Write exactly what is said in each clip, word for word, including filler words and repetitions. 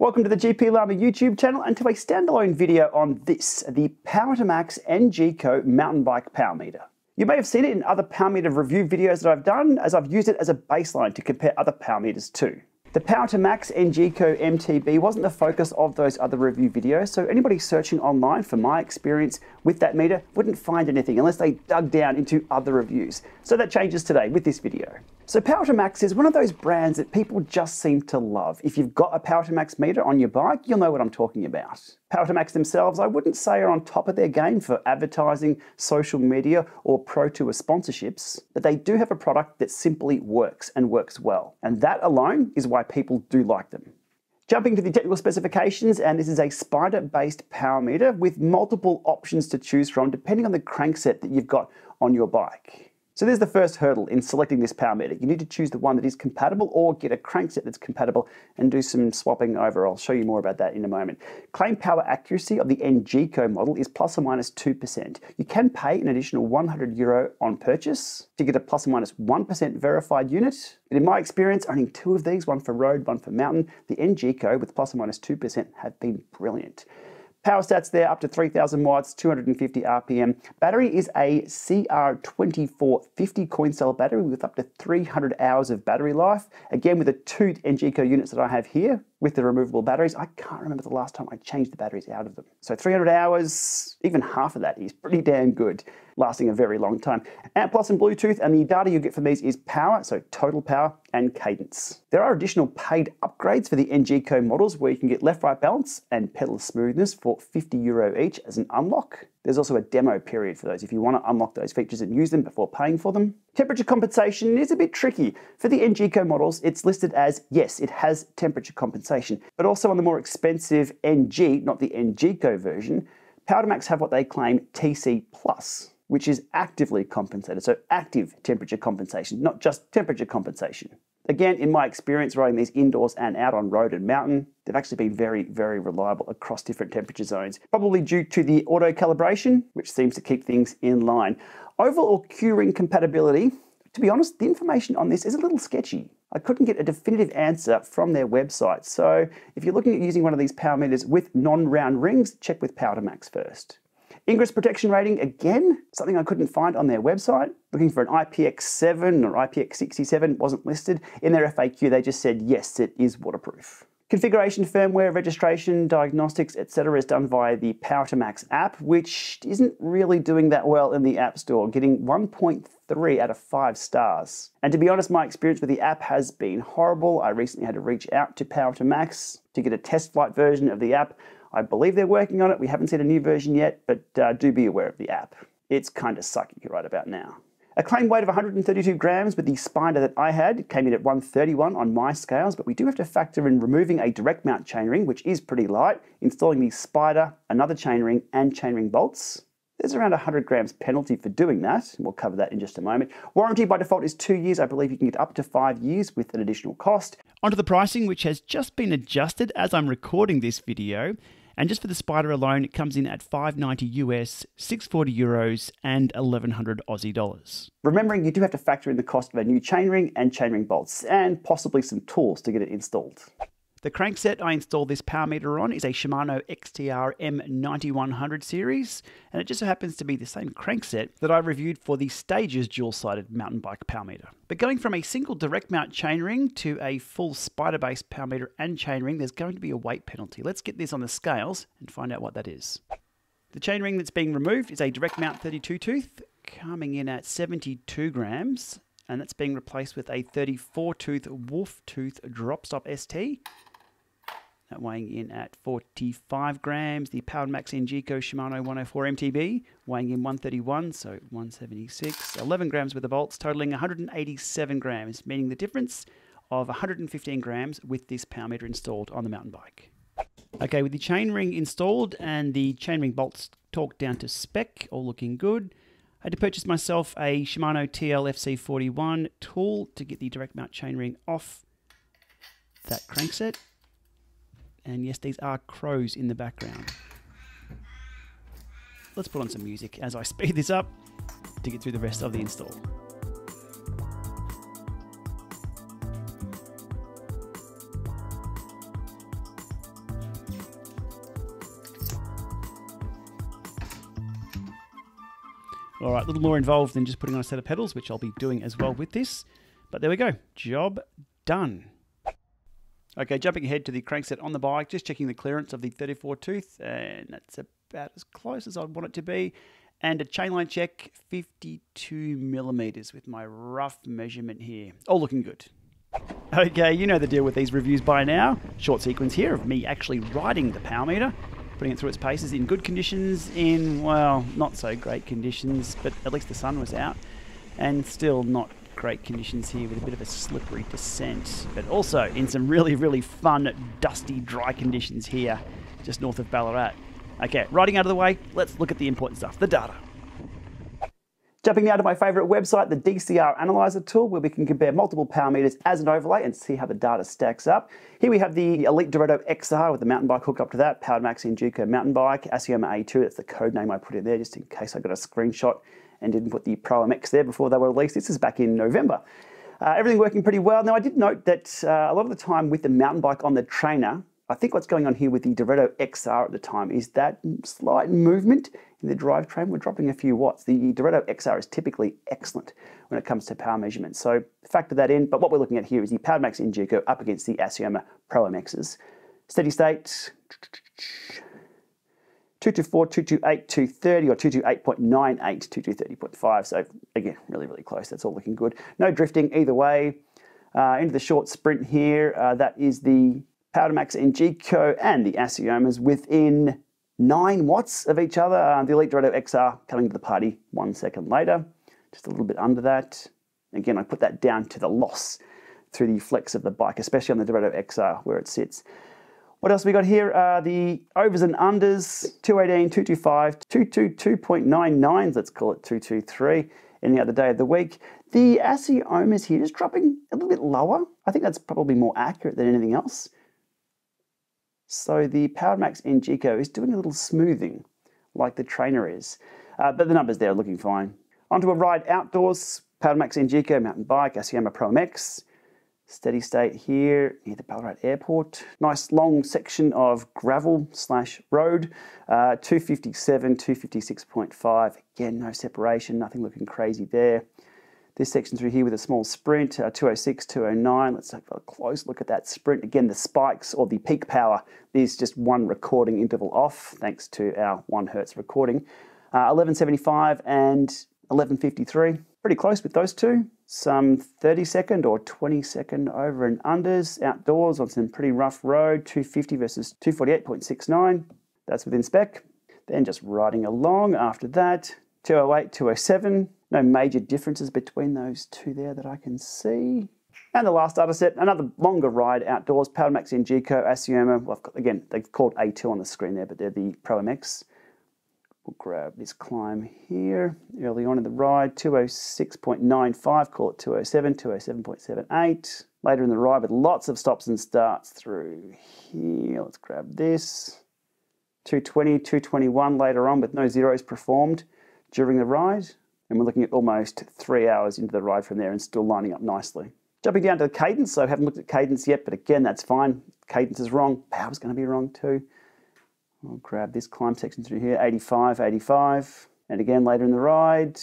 Welcome to the GPLama YouTube channel, and to a standalone video on this, the Power two Max NGeco mountain bike power meter. You may have seen it in other power meter review videos that I've done, as I've used it as a baseline to compare other power meters to. The Power two Max NGeco M T B wasn't the focus of those other review videos, so anybody searching online for my experience with that meter wouldn't find anything unless they dug down into other reviews. So that changes today with this video. So Power two Max is one of those brands that people just seem to love. If you've got a Power two Max meter on your bike, you'll know what I'm talking about. Power two Max themselves, I wouldn't say are on top of their game for advertising, social media, or Pro Tour sponsorships, but they do have a product that simply works and works well. And that alone is why people do like them. Jumping to the technical specifications, and this is a spider-based power meter with multiple options to choose from depending on the crankset that you've got on your bike. So there's the first hurdle in selecting this power meter. You need to choose the one that is compatible or get a crankset that's compatible and do some swapping over. I'll show you more about that in a moment. Claim power accuracy of the NGeco model is plus or minus two percent. You can pay an additional one hundred euro on purchase to get a plus or minus one percent verified unit. And in my experience, owning two of these, one for road, one for mountain, the NGeco with plus or minus two percent have been brilliant. Power stats there, up to three thousand watts, two hundred fifty R P M. Battery is a C R twenty-four fifty coin cell battery with up to three hundred hours of battery life. Again, with the two NGeco units that I have here, with the removable batteries, I can't remember the last time I changed the batteries out of them. So three hundred hours, even half of that is pretty damn good, lasting a very long time. A N T plus and Bluetooth, and the data you get from these is power, so total power, and cadence. There are additional paid upgrades for the NGeco models where you can get left-right balance and pedal smoothness for fifty euro each as an unlock. There's also a demo period for those if you want to unlock those features and use them before paying for them. Temperature compensation is a bit tricky. For the NGeco models, it's listed as, yes, it has temperature compensation, but also on the more expensive N G, not the NGeco version, Power two Max have what they claim T C plus, which is actively compensated, so active temperature compensation, not just temperature compensation. Again, in my experience riding these indoors and out on road and mountain, they've actually been very, very reliable across different temperature zones, probably due to the auto calibration, which seems to keep things in line. Oval or Q-ring compatibility, to be honest, the information on this is a little sketchy. I couldn't get a definitive answer from their website. So if you're looking at using one of these power meters with non-round rings, check with Power two Max first. Ingress protection rating, again, something I couldn't find on their website. Looking for an I P X seven or I P X sixty-seven, wasn't listed. In their F A Q, they just said, yes, it is waterproof. Configuration, firmware, registration, diagnostics, et cetera is done via the Power two Max app, which isn't really doing that well in the App Store, getting one point three out of five stars. And to be honest, my experience with the app has been horrible. I recently had to reach out to Power two Max to get a test flight version of the app. I believe they're working on it. We haven't seen a new version yet, but uh, do be aware of the app. It's kind of sucky right about now. A claim weight of one hundred thirty-two grams with the spider that I had came in at one thirty-one on my scales, but we do have to factor in removing a direct mount chainring, which is pretty light, installing the spider, another chainring, and chainring bolts. There's around one hundred grams penalty for doing that, and we'll cover that in just a moment. Warranty by default is two years. I believe you can get up to five years with an additional cost. Onto the pricing, which has just been adjusted as I'm recording this video. And just for the spider alone, it comes in at five ninety US, six forty euros, and eleven hundred Aussie dollars. Remembering you do have to factor in the cost of a new chainring and chainring bolts, and possibly some tools to get it installed. The crankset I installed this power meter on is a Shimano X T R M ninety-one hundred series, and it just so happens to be the same crankset that I reviewed for the Stages dual-sided mountain bike power meter. But going from a single direct mount chainring to a full spider-based power meter and chainring, there's going to be a weight penalty. Let's get this on the scales and find out what that is. The chainring that's being removed is a direct mount thirty-two tooth, coming in at seventy-two grams, and that's being replaced with a thirty-four tooth Wolf Tooth Drop Stop S T. That weighing in at forty-five grams. The Power two Max NGeco Shimano one oh four M T B, weighing in one thirty-one, so one seventy-six. eleven grams with the bolts, totaling one hundred eighty-seven grams, meaning the difference of one hundred fifteen grams with this power meter installed on the mountain bike. Okay, with the chainring installed and the chainring bolts torqued down to spec, all looking good, I had to purchase myself a Shimano T L F C forty-one tool to get the direct mount chainring off that crankset. And yes, these are crows in the background. Let's put on some music as I speed this up to get through the rest of the install. All right, a little more involved than just putting on a set of pedals, which I'll be doing as well with this. But there we go, job done. Okay, jumping ahead to the crankset on the bike, just checking the clearance of the thirty-four tooth, and that's about as close as I want it to be. And a chainline check, fifty-two millimeters with my rough measurement here. All looking good. Okay, you know the deal with these reviews by now. Short sequence here of me actually riding the power meter, putting it through its paces in good conditions, in, well, not so great conditions, but at least the sun was out, and still not great conditions here with a bit of a slippery descent, but also in some really, really fun, dusty, dry conditions here, just north of Ballarat. Okay, riding out of the way, let's look at the important stuff, the data. Jumping now to my favourite website, the D C R analyzer tool, where we can compare multiple power meters as an overlay and see how the data stacks up. Here we have the Elite Dorado X R with the mountain bike hooked up to that, Power two Max NGeco mountain bike, Assioma A two, that's the code name I put in there just in case I got a screenshot and didn't put the Pro M X there before they were released. This is back in November. Uh, everything working pretty well. Now I did note that uh, a lot of the time with the mountain bike on the trainer, I think what's going on here with the Dorado X R at the time is that slight movement in the drivetrain. We're dropping a few watts. The Dorado X R is typically excellent when it comes to power measurements, so factor that in. But what we're looking at here is the Power two Max NGeco up against the Assioma Pro M Xs. Steady state, two twenty-four, two twenty-eight, two thirty, or two twenty-eight point nine eight, two thirty point five. So again, really, really close. That's all looking good. No drifting either way. Uh, into the short sprint here. Uh, that is the Power two Max NGeco and the Assiomas within nine watts of each other. Uh, the Elite Dorado X R coming to the party one second later, just a little bit under that. Again, I put that down to the loss through the flex of the bike, especially on the Dorado X R where it sits. What else we got here? Uh, the overs and unders, two eighteen, two twenty-five, two twenty-two point nine nines, let's call it two twenty-three, any other day of the week. The Assiomas here is dropping a little bit lower. I think that's probably more accurate than anything else. So the Power two Max NGeco is doing a little smoothing, like the trainer is. Uh, but the numbers there are looking fine. Onto a ride outdoors, Power two Max NGeco, mountain bike, Assioma Pro M X. Steady state here near the Ballarat Airport. Nice long section of gravel slash road. Uh, two fifty-seven, two fifty-six point five. Again, no separation, nothing looking crazy there. This section through here with a small sprint, uh, two oh six, two oh nine. Let's have a close look at that sprint. Again, the spikes or the peak power is just one recording interval off, thanks to our one hertz recording. Uh, eleven seventy-five and eleven fifty-three. Pretty close with those two. Some thirty second or twenty second over and unders outdoors on some pretty rough road. two fifty versus two forty-eight point six nine. That's within spec. Then just riding along after that. two oh eight, two oh seven. No major differences between those two there that I can see. And the last data set, another longer ride outdoors, Power two Max NGeco, Assioma. Well, I've got, again, they've called A two on the screen there, but they're the Pro M X. We'll grab this climb here. Early on in the ride, two oh six point nine five, call it two oh seven, two oh seven point seven eight. Later in the ride with lots of stops and starts through here. Let's grab this. two twenty, two twenty-one later on with no zeros performed during the ride. And we're looking at almost three hours into the ride from there and still lining up nicely. Jumping down to the cadence, so I haven't looked at cadence yet, but again, that's fine. Cadence is wrong, power's gonna be wrong too. I'll grab this climb section through here, eighty-five, eighty-five. And again, later in the ride,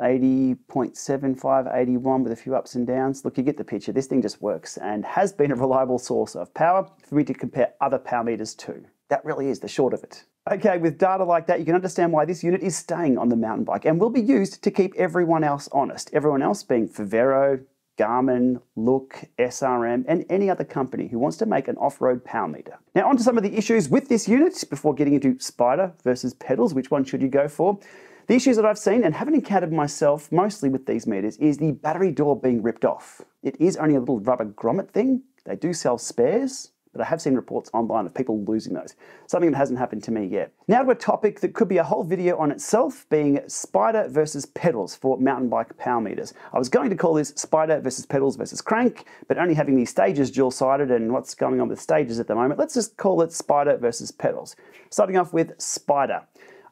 eighty point seven five, eighty-one with a few ups and downs. Look, you get the picture. This thing just works and has been a reliable source of power for me to compare other power meters to. That really is the short of it. Okay, with data like that, you can understand why this unit is staying on the mountain bike and will be used to keep everyone else honest. Everyone else being Favero, Garmin, Look, S R M, and any other company who wants to make an off-road power meter. Now onto some of the issues with this unit before getting into spider versus pedals, which one should you go for? The issues that I've seen and haven't encountered myself mostly with these meters is the battery door being ripped off. It is only a little rubber grommet thing. They do sell spares, but I have seen reports online of people losing those. Something that hasn't happened to me yet. Now to a topic that could be a whole video on itself, being spider versus pedals for mountain bike power meters. I was going to call this spider versus pedals versus crank, but only having the Stages dual-sided and what's going on with Stages at the moment, let's just call it spider versus pedals. Starting off with spider.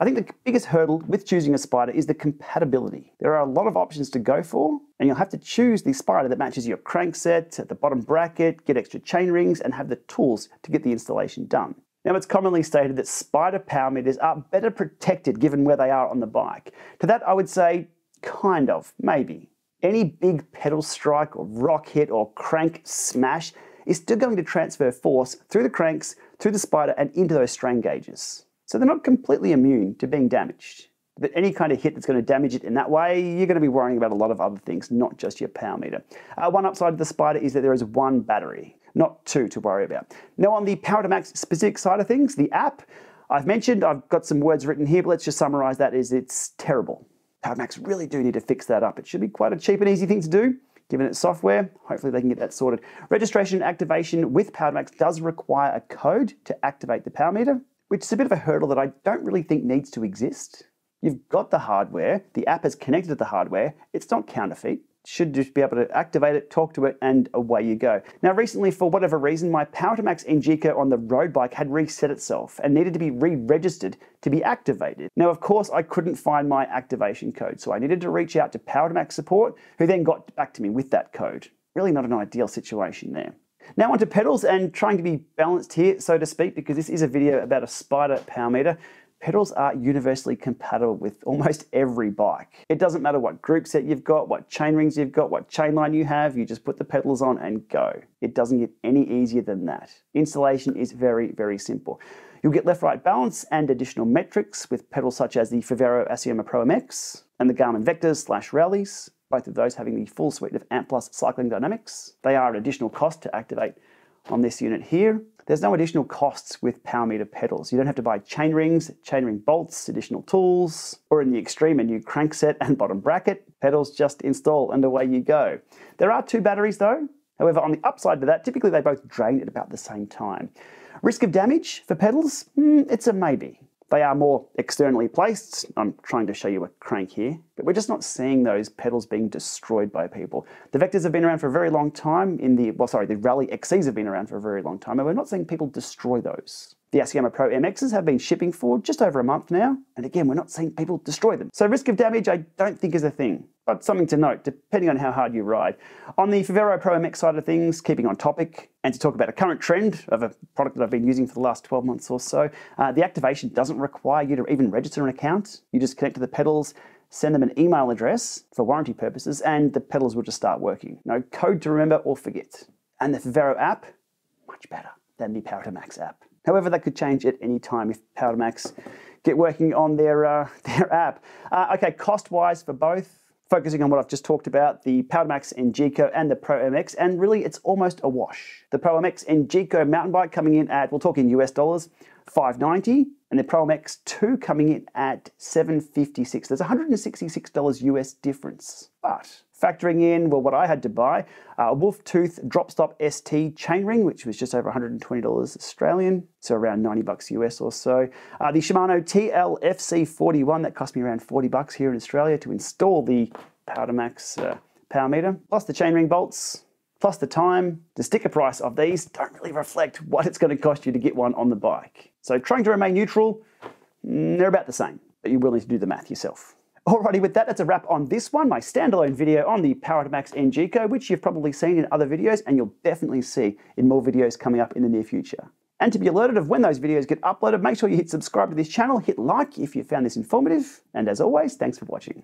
I think the biggest hurdle with choosing a spider is the compatibility. There are a lot of options to go for, and you'll have to choose the spider that matches your crankset at the bottom bracket, get extra chain rings, and have the tools to get the installation done. Now, it's commonly stated that spider power meters are better protected given where they are on the bike. To that, I would say, kind of, maybe. Any big pedal strike or rock hit or crank smash is still going to transfer force through the cranks, through the spider, and into those strain gauges. So they're not completely immune to being damaged. But any kind of hit that's going to damage it in that way, you're going to be worrying about a lot of other things, not just your power meter. Uh, one upside of the spider is that there is one battery, not two to worry about. Now, on the Power to Max specific side of things, the app I've mentioned, I've got some words written here, but let's just summarize that as it's terrible. Power to Max really do need to fix that up. It should be quite a cheap and easy thing to do, given its software. Hopefully they can get that sorted. Registration and activation with Power to Max does require a code to activate the power meter, which is a bit of a hurdle that I don't really think needs to exist. You've got the hardware, the app is connected to the hardware, it's not counterfeit. Should just be able to activate it, talk to it, and away you go. Now, recently, for whatever reason, my Power to Max NGeco on the road bike had reset itself and needed to be re-registered to be activated. Now, of course, I couldn't find my activation code, so I needed to reach out to Power to Max support, who then got back to me with that code. Really not an ideal situation there. Now onto pedals, and trying to be balanced here, so to speak, because this is a video about a spider power meter. Pedals are universally compatible with almost every bike. It doesn't matter what group set you've got, what chain rings you've got, what chain line you have, you just put the pedals on and go. It doesn't get any easier than that. Installation is very, very simple. You'll get left-right balance and additional metrics with pedals such as the Favero Assioma Pro M X and the Garmin Vectors slash Rallies, both of those having the full suite of A N T plus cycling dynamics. They are an additional cost to activate on this unit here. There's no additional costs with power meter pedals. You don't have to buy chain rings, chain ring bolts, additional tools, or in the extreme, a new crankset and bottom bracket. Pedals just install and away you go. There are two batteries though. However, on the upside to that, typically they both drain at about the same time. Risk of damage for pedals? Mm, it's a maybe. They are more externally placed. I'm trying to show you a crank here, but we're just not seeing those pedals being destroyed by people. The Vectors have been around for a very long time in the, well, sorry, the Rally X Cs have been around for a very long time, and we're not seeing people destroy those. The Assioma Pro M Xs have been shipping for just over a month now, and again, we're not seeing people destroy them. So risk of damage, I don't think is a thing, but something to note, depending on how hard you ride. On the Favero Pro M X side of things, keeping on topic, and to talk about a current trend of a product that I've been using for the last twelve months or so, uh, the activation doesn't require you to even register an account. You just connect to the pedals, send them an email address for warranty purposes, and the pedals will just start working. No code to remember or forget. And the Favero app, much better than the Power to Max app. However, that could change at any time if Power to Max get working on their, uh, their app. Uh, okay, cost-wise for both, focusing on what I've just talked about, the Power to Max NGeco and the Pro M X, and really it's almost a wash. The Pro M X NGeco mountain bike coming in at, we'll talk in U S dollars, five ninety, and the Pro M X two coming in at seven fifty-six. There's one hundred sixty-six dollars U S difference, but factoring in, well, what I had to buy, a uh, Wolf Tooth Drop Stop S T chainring, which was just over one hundred twenty dollars Australian, so around ninety bucks U S or so. Uh, the Shimano T L F C forty-one, that cost me around forty bucks here in Australia to install the Power to Max uh, power meter, plus the chainring bolts, plus the time. The sticker price of these don't really reflect what it's going to cost you to get one on the bike. So trying to remain neutral, they're about the same, but you're willing to do the math yourself. Alrighty, with that, that's a wrap on this one, my standalone video on the Power to Max NGeco, which you've probably seen in other videos and you'll definitely see in more videos coming up in the near future. And to be alerted of when those videos get uploaded, make sure you hit subscribe to this channel, hit like if you found this informative, and as always, thanks for watching.